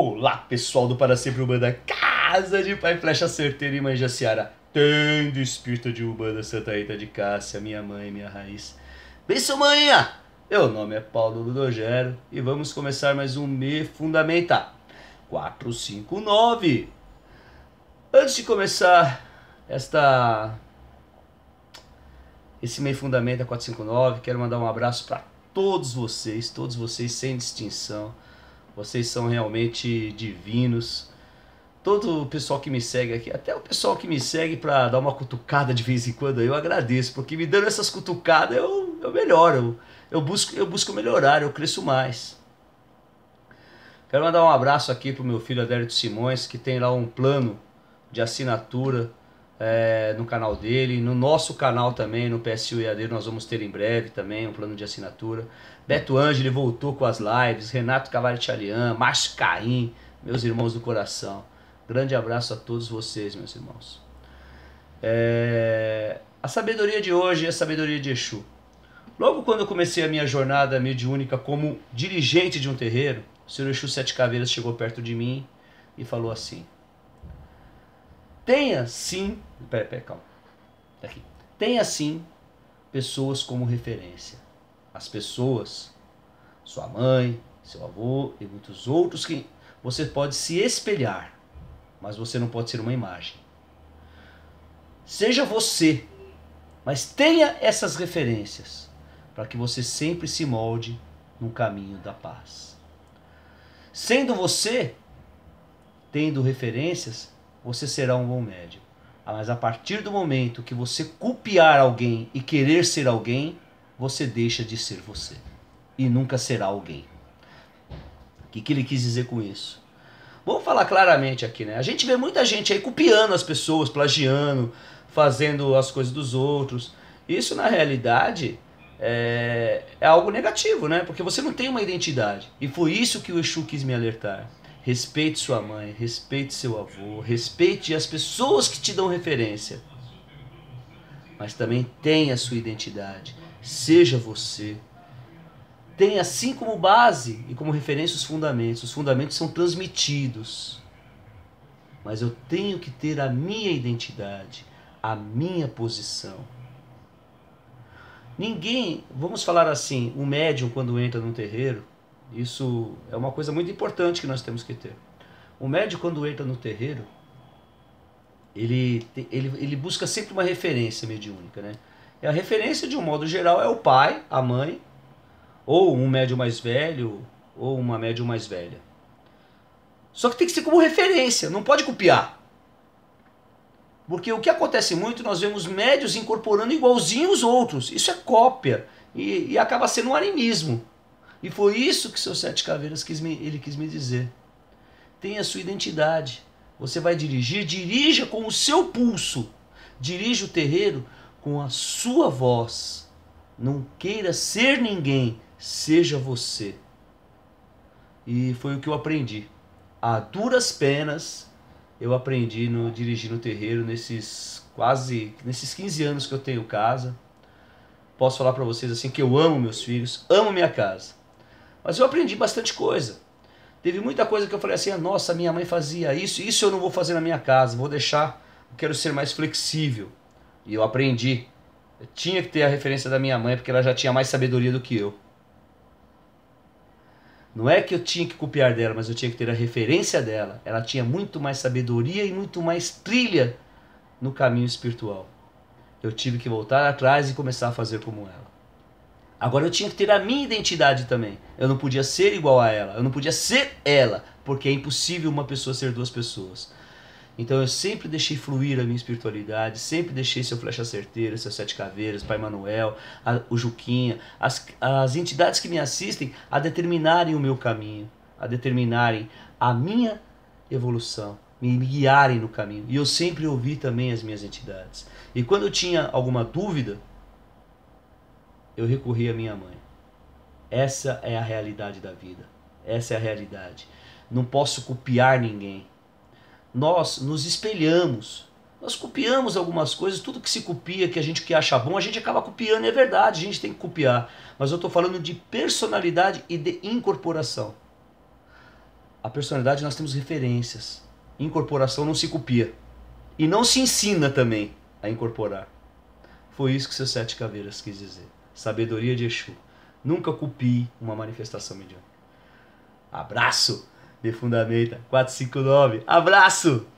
Olá, pessoal do Para Sempre Umbanda Casa de Pai Flecha Certeira e Mãe Jaciara, tendo espírito de Umbanda Santa Rita de Cássia, minha mãe, minha raiz. Benção, manhinha! Meu nome é Paulo Ludogero e vamos começar mais um Me Fundamenta 459. Antes de começar esse Me Fundamenta 459, quero mandar um abraço para todos vocês sem distinção. Vocês são realmente divinos. Todo o pessoal que me segue aqui, até o pessoal que me segue para dar uma cutucada de vez em quando, eu agradeço, porque me dando essas cutucadas eu melhoro, eu busco melhorar, eu cresço mais. Quero mandar um abraço aqui pro meu filho Adérito Simões, que tem lá um plano de assinatura no canal dele, no nosso canal também, no PSU EAD nós vamos ter em breve também um plano de assinatura. Beto Ângelo voltou com as lives, Renato Cavalho Tchallian, Márcio Caim, meus irmãos do coração. Grande abraço a todos vocês, meus irmãos. A sabedoria de hoje é a sabedoria de Exu. Logo quando eu comecei a minha jornada mediúnica como dirigente de um terreiro, o senhor Exu Sete Caveiras chegou perto de mim e falou assim: tenha sim, calma. Aqui. Tenha sim pessoas como referência. As pessoas, sua mãe, seu avô e muitos outros que você pode se espelhar, mas você não pode ser uma imagem. Seja você, mas tenha essas referências para que você sempre se molde no caminho da paz. Sendo você, tendo referências, você será um bom médium. Mas a partir do momento que você copiar alguém e querer ser alguém, você deixa de ser você. E nunca será alguém. O que ele quis dizer com isso? Vamos falar claramente aqui, né? A gente vê muita gente aí copiando as pessoas, plagiando, fazendo as coisas dos outros. Isso, na realidade, é algo negativo, né? Porque você não tem uma identidade. E foi isso que o Exu quis me alertar. Respeite sua mãe, respeite seu avô, respeite as pessoas que te dão referência. Mas também tenha a sua identidade, seja você. Tenha assim como base e como referência os fundamentos. Os fundamentos são transmitidos. Mas eu tenho que ter a minha identidade, a minha posição. Ninguém, vamos falar assim, um médium quando entra num terreiro, isso é uma coisa muito importante que nós temos que ter. O médium, quando entra no terreiro, ele busca sempre uma referência mediúnica, né? E a referência, de um modo geral, é o pai, a mãe, ou um médium mais velho, ou uma médium mais velha. Só que tem que ser como referência, não pode copiar. Porque o que acontece muito, nós vemos médios incorporando igualzinho os outros. Isso é cópia e acaba sendo um animismo. E foi isso que seu Sete Caveiras quis me dizer. Tenha a sua identidade. Você vai dirigir, dirija com o seu pulso. Dirija o terreiro com a sua voz. Não queira ser ninguém, seja você. E foi o que eu aprendi. A duras penas eu aprendi no dirigir no terreiro nesses 15 anos que eu tenho casa. Posso falar para vocês assim que eu amo meus filhos, amo minha casa. Mas eu aprendi bastante coisa. Teve muita coisa que eu falei assim, nossa, minha mãe fazia isso, isso eu não vou fazer na minha casa, vou deixar, eu quero ser mais flexível. E eu aprendi. Eu tinha que ter a referência da minha mãe, porque ela já tinha mais sabedoria do que eu. Não é que eu tinha que copiar dela, mas eu tinha que ter a referência dela. Ela tinha muito mais sabedoria e muito mais trilha no caminho espiritual. Eu tive que voltar atrás e começar a fazer como ela. Agora eu tinha que ter a minha identidade também. Eu não podia ser igual a ela. Eu não podia ser ela. Porque é impossível uma pessoa ser duas pessoas. Então eu sempre deixei fluir a minha espiritualidade. Sempre deixei seu Flecha Certeira, seu Sete Caveiras, Pai Manuel, o Juquinha. As entidades que me assistem a determinarem o meu caminho. A determinarem a minha evolução. Me guiarem no caminho. E eu sempre ouvi também as minhas entidades. E quando eu tinha alguma dúvida, eu recorri à minha mãe. Essa é a realidade da vida. Essa é a realidade. Não posso copiar ninguém. Nós nos espelhamos. Nós copiamos algumas coisas. Tudo que se copia, que acha bom, a gente acaba copiando. É verdade, a gente tem que copiar. Mas eu estou falando de personalidade e de incorporação. a personalidade nós temos referências. Incorporação não se copia. E não se ensina também a incorporar. Foi isso que seus sete caveiras quis dizer. Sabedoria de Exu. Nunca copie uma manifestação mediúnica. Abraço! Me Fundamenta 459. Abraço!